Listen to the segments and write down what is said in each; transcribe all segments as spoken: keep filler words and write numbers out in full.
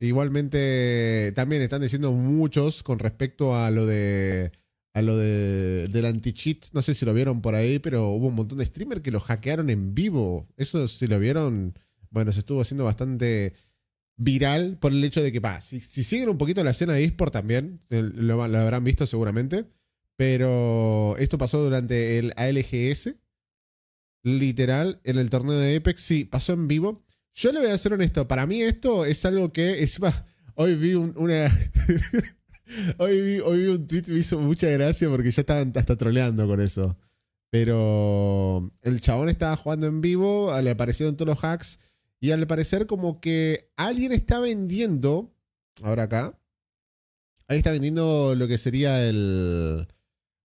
Igualmente, también están diciendo muchos con respecto a lo de a lo de, del anti-cheat. No sé si lo vieron por ahí, pero hubo un montón de streamers que lo hackearon en vivo. Eso, si lo vieron, bueno, se estuvo haciendo bastante viral por el hecho de que, bah, si, si siguen un poquito la escena de eSport también, lo, lo habrán visto seguramente, pero esto pasó durante el A L G S, literal, en el torneo de Apex, sí, pasó en vivo. Yo le voy a ser honesto, para mí esto es algo que, es más, hoy vi un, una... hoy, vi, hoy vi un tweet que me hizo mucha gracia porque ya estaban hasta troleando con eso. Pero el chabón estaba jugando en vivo, le aparecieron todos los hacks y al parecer como que alguien está vendiendo, ahora acá, alguien está vendiendo lo que sería el...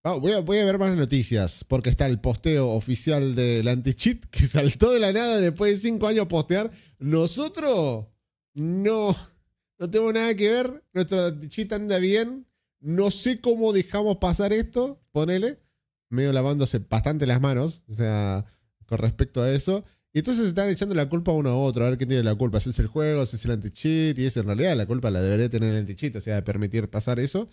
Oh, voy, a, voy a ver más noticias, porque está el posteo oficial del anti-cheat que saltó de la nada después de cinco años postear. Nosotros no, no tengo nada que ver, nuestro anti-cheat anda bien, no sé cómo dejamos pasar esto, ponele, medio lavándose bastante las manos, o sea, con respecto a eso. Y entonces están echando la culpa uno a otro, a ver quién tiene la culpa, si es el juego, si es el anti-cheat, y eso en realidad la culpa la debería tener el anti-cheat, o sea, de permitir pasar eso.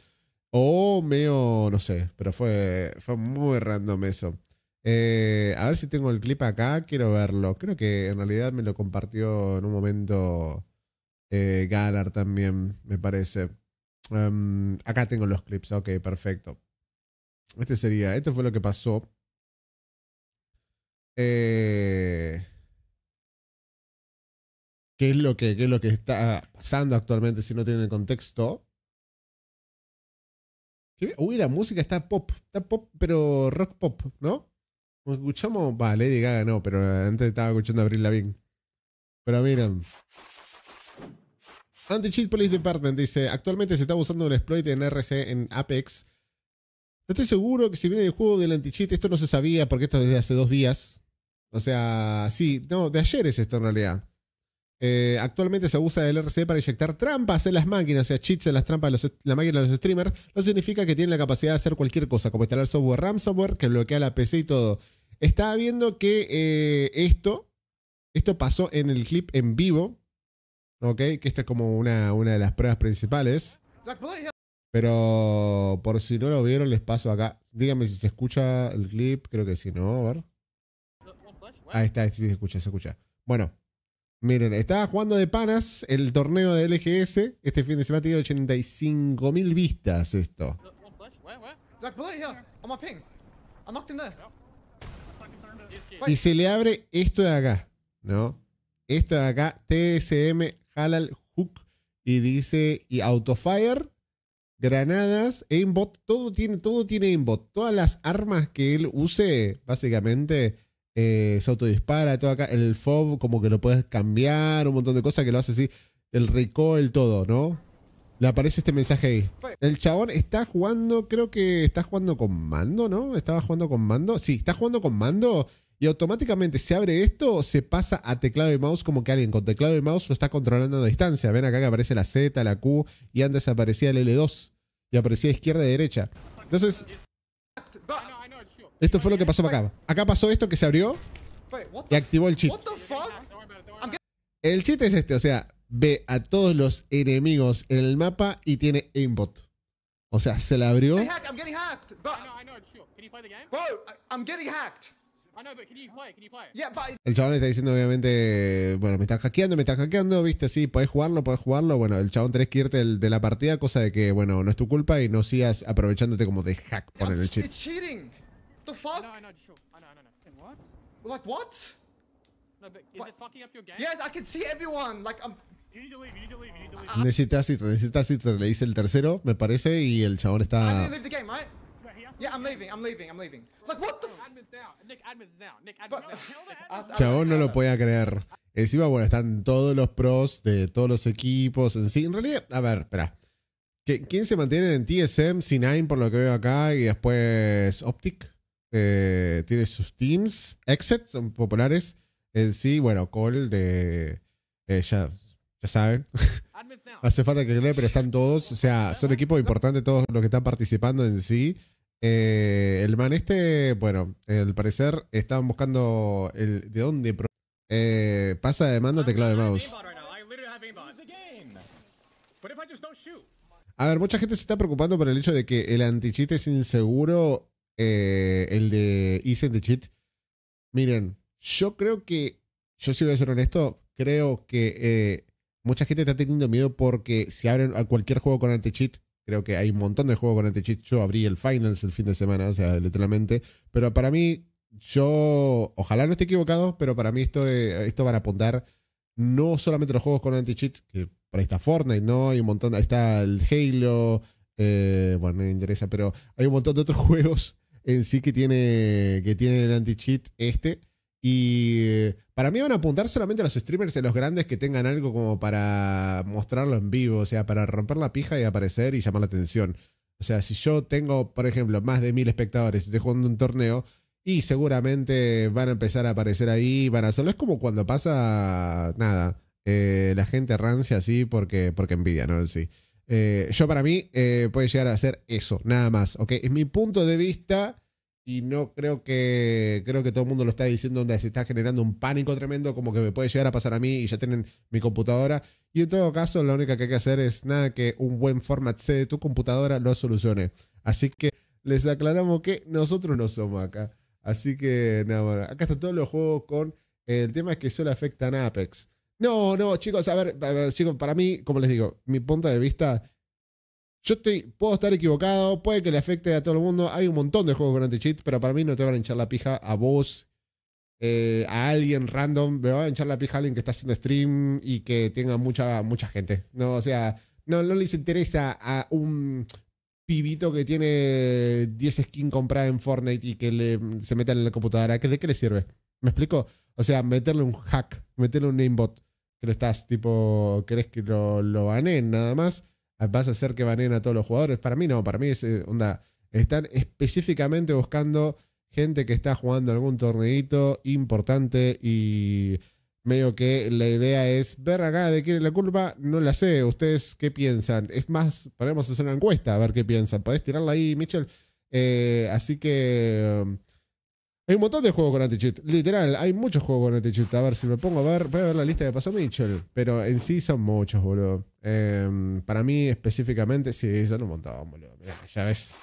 O medio, no sé, pero fue, fue muy random eso. Eh, a ver si tengo el clip acá, quiero verlo. Creo que en realidad me lo compartió en un momento eh, Galar también, me parece. Um, acá tengo los clips, ok, perfecto. Este sería, esto fue lo que pasó. Eh, ¿qué es lo que, qué es lo que está pasando actualmente si no tienen el contexto? Uy, la música está pop, está pop, pero rock pop, ¿no? Escuchamos, va, Lady Gaga no, pero antes estaba escuchando a Avril Lavigne. Pero miren. Anti-Cheat Police Department dice, actualmente se está usando un exploit en R C en Apex. No estoy seguro que si viene el juego del anti-cheat, esto no se sabía porque esto es desde hace dos días. O sea, sí, no, de ayer es esto en realidad. Eh, actualmente se usa el R C para inyectar trampas en las máquinas, o sea, cheats en las trampas de los, la máquina de los streamers. No significa que tienen la capacidad de hacer cualquier cosa, como instalar software RAM, software que bloquea la P C y todo. Estaba viendo que eh, esto esto pasó en el clip en vivo, ok, que esta es como una, una de las pruebas principales. Pero por si no lo vieron, les paso acá. Díganme si se escucha el clip, creo que sí, ¿no? A ver. Ahí está, sí, se escucha, se escucha. Bueno. Miren, estaba jugando de panas el torneo de L G S. Este fin de semana tiene ochenta y cinco mil vistas esto. Y se le abre esto de acá, ¿no? Esto de acá, T S M, Halal, Hook, y dice, y autofire, granadas, aimbot, todo tiene, todo tiene aimbot. Todas las armas que él use, básicamente... Eh, se autodispara, todo acá. El F O V, como que lo puedes cambiar, un montón de cosas que lo hace así. El recoil, todo, ¿no? Le aparece este mensaje ahí. El chabón está jugando, creo que está jugando con mando, ¿no? Estaba jugando con mando. Sí, está jugando con mando y automáticamente se abre esto, se pasa a teclado y mouse, como que alguien con teclado y mouse lo está controlando a distancia. Ven acá que aparece la Z, la Q, y antes aparecía el L dos y aparecía izquierda y derecha. Entonces... esto fue lo que pasó acá. Acá pasó esto que se abrió y activó el cheat. El cheat es este, o sea, ve a todos los enemigos en el mapa y tiene aimbot. O sea, se la abrió. El chabón está diciendo obviamente, bueno, me están hackeando, me están hackeando, viste, sí, podés jugarlo, podés jugarlo. Bueno, el chabón tenés que irte de, de la partida, cosa de que, bueno, no es tu culpa y no sigas aprovechándote como de hack por el cheat. Necesitas cita, necesitas cita, le dice el tercero, me parece, y el chabón está... Chabón no lo podía creer. Encima, bueno, están todos los pros de todos los equipos en sí. En realidad, a ver, espera. ¿Quién se mantiene en T S M? C nueve por lo que veo acá, y después OpTic. Eh, tiene sus teams. Exit son populares en sí. Bueno, Cole de eh, ya, ya saben. Hace falta que cree, pero están todos. O sea, son equipos importantes todos los que están participando en sí. Eh, el man este, bueno, al parecer estaban buscando el de dónde eh, pasa de mando teclado de mouse. A ver, mucha gente se está preocupando por el hecho de que el anti-cheat es inseguro, eh, el de Easy Anti-Cheat. Miren, yo creo que, yo sí voy a ser honesto, creo que eh, mucha gente está teniendo miedo porque si abren a cualquier juego con anti-cheat, creo que hay un montón de juegos con anti-cheat. Yo abrí el Finals el fin de semana, o sea, literalmente. Pero para mí, yo, ojalá no esté equivocado, pero para mí esto, eh, esto van a apuntar no solamente los juegos con anti-cheat, que por ahí está Fortnite, ¿no? Hay un montón, ahí está el Halo, eh, bueno, no me interesa, pero hay un montón de otros juegos en sí que tiene que tienen el anti-cheat este. Y para mí van a apuntar solamente a los streamers, a los grandes que tengan algo como para mostrarlo en vivo, o sea, para romper la pija y aparecer y llamar la atención. O sea, si yo tengo, por ejemplo, más de mil espectadores y estoy jugando un torneo, y seguramente van a empezar a aparecer ahí, van a hacerlo. Es como cuando pasa, nada, eh, la gente rancia así porque, porque envidia, ¿no? Sí. Eh, yo para mí eh, puede llegar a ser eso, nada más, ¿ok? Es mi punto de vista. Y no creo que creo que todo el mundo lo está diciendo, donde se está generando un pánico tremendo como que me puede llegar a pasar a mí y ya tienen mi computadora. Y en todo caso, lo único que hay que hacer es nada que un buen format C de tu computadora lo solucione. Así que les aclaramos que nosotros no somos acá. Así que nada, bueno, acá están todos los juegos con eh, el tema es que solo afectan a Apex. No, no, chicos, a ver, a ver, chicos, para mí, como les digo, mi punto de vista... Yo estoy, puedo estar equivocado, puede que le afecte a todo el mundo. Hay un montón de juegos con anti-cheat, pero para mí no te van a hinchar la pija a vos, eh, a alguien random. Me va a hinchar la pija a alguien que está haciendo stream y que tenga mucha, mucha gente. No, o sea, no, no les interesa a un pibito que tiene diez skins compradas en Fortnite y que le, se metan en la computadora. ¿De qué le sirve? ¿Me explico? O sea, meterle un hack, meterle un aimbot que le estás, tipo, querés que lo, lo baneen nada más. ¿Vas a hacer que baneen a todos los jugadores? Para mí no, para mí es onda. Están específicamente buscando gente que está jugando algún torneito importante y medio que la idea es ver acá de quién es la culpa. No la sé. ¿Ustedes qué piensan? Es más, podemos hacer una encuesta a ver qué piensan. ¿Podés tirarla ahí, Michel? Eh, así que... Um, hay un montón de juegos con anti-cheat. Literal, hay muchos juegos con anti-cheat. A ver, si me pongo a ver, voy a ver la lista que pasó Mitchell. Pero en sí son muchos, boludo. Eh, para mí, específicamente, sí, son un montón, boludo. Mirá, ya ves.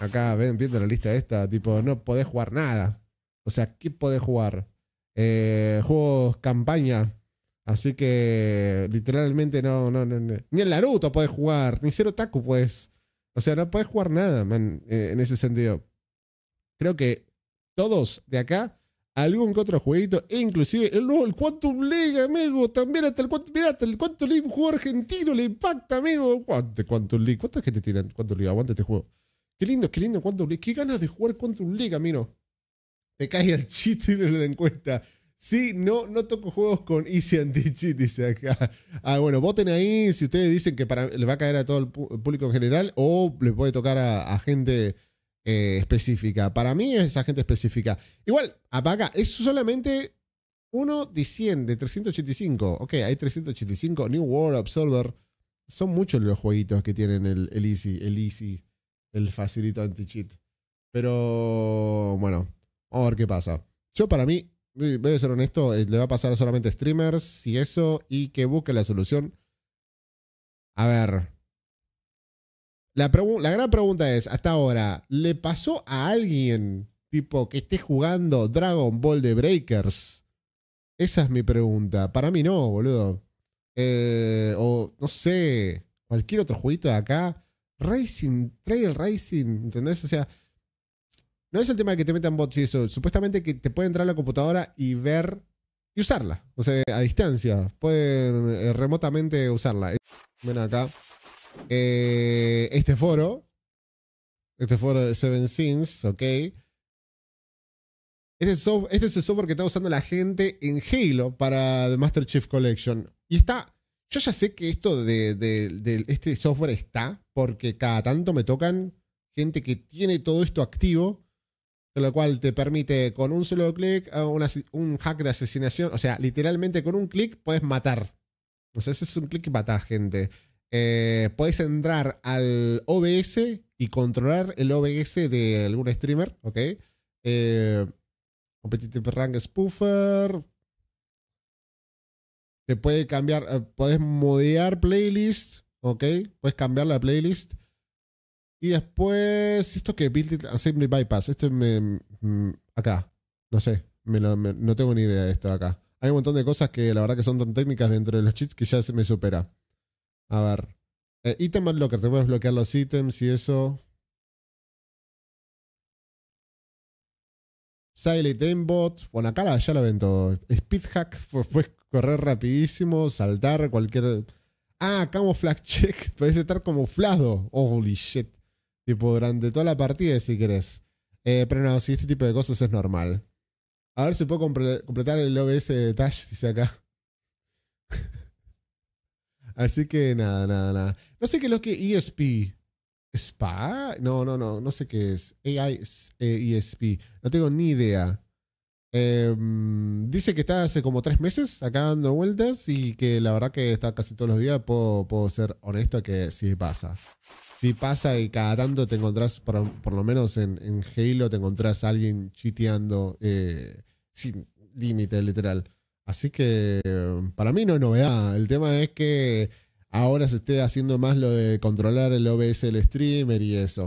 Acá, ven, viendo la lista esta, tipo, no podés jugar nada. O sea, ¿qué podés jugar? Eh, juegos campaña. Así que, literalmente, no, no, no, no. Ni el Naruto podés jugar, ni Zero Taku podés. O sea, no podés jugar nada, man, eh, en ese sentido. Creo que todos de acá, algún que otro jueguito, e inclusive el, el Quantum League, amigo, también hasta el, mirá, hasta el Quantum League, un juego argentino, le impacta, amigo. Aguante Quantum League, ¿cuánta gente tiene Quantum League? Aguante este juego. Qué lindo, qué lindo Quantum League, qué ganas de jugar Quantum League, amigo. Me cae el cheat en la encuesta. Sí, no, no toco juegos con Easy Anti-Cheat, dice acá. Ah, bueno, voten ahí si ustedes dicen que para, le va a caer a todo el público en general o le puede tocar a, a gente... Eh, específica. Para mí es esa gente específica. Igual, apaga, es solamente uno de cien, de trescientos ochenta y cinco. Ok, hay trescientos ochenta y cinco. New World, Absolver. Son muchos los jueguitos que tienen el, el Easy, el Easy, el facilito anti-cheat. Pero, bueno, vamos a ver qué pasa. Yo para mí, voy a ser honesto, le va a pasar solamente a streamers y eso, y que busque la solución. A ver... La, la gran pregunta es, hasta ahora, ¿le pasó a alguien tipo que esté jugando Dragon Ball The Breakers? Esa es mi pregunta. Para mí no, boludo. Eh, o, no sé, cualquier otro jueguito de acá. Racing, Trail Racing, ¿entendés? O sea, no es el tema de que te metan bots y eso. Supuestamente que te puede entrar a la computadora y ver y usarla. O sea, a distancia. Pueden eh, remotamente usarla. Ven acá. Eh, este foro este foro de Seven Sins, ok, este es, soft, este es el software que está usando la gente en Halo para The Master Chief Collection y está, yo ya sé que esto de, de, de este software está porque cada tanto me tocan gente que tiene todo esto activo, con lo cual te permite con un solo clic una, un hack de asesinación, o sea, literalmente con un clic puedes matar, o sea, ese es un clic que mata a gente. Eh, podés entrar al O B S y controlar el O B S de algún streamer, ok. Eh, competitive Rank Spoofer. Te puede cambiar, eh, podés modear playlists, Ok, puedes cambiar la playlist. Y después, esto que Build It Assembly Bypass, esto me, acá, no sé, me lo, me, no tengo ni idea de esto acá. Hay un montón de cosas que la verdad que son tan técnicas dentro de los cheats que ya se me supera. A ver, eh, Item Unlocker, te puedes bloquear los ítems y eso. Silent Aimbot, bueno acá ya lo ven todo. Speed Hack, puedes correr rapidísimo, saltar, cualquier... Ah, Camouflage Check, puedes estar camuflado. Holy shit. Tipo, durante toda la partida si querés. Eh, pero no, si este tipo de cosas es normal. A ver si puedo comple completar el O B S de Dash, dice acá. Así que nada, nada, nada. No sé qué es lo que E S P. ¿Spa? No, no, no, no sé qué es. A I S, eh, E S P. No tengo ni idea. Eh, dice que está hace como tres meses acá dando vueltas y que la verdad que está casi todos los días. Puedo, puedo ser honesto que sí pasa. Sí pasa y cada tanto te encontrás, por, por lo menos en, en Halo, te encontrás a alguien chiteando eh, sin límite, literal. Así que para mí no es novedad. El tema es que ahora se esté haciendo más lo de controlar el O B S del streamer y eso.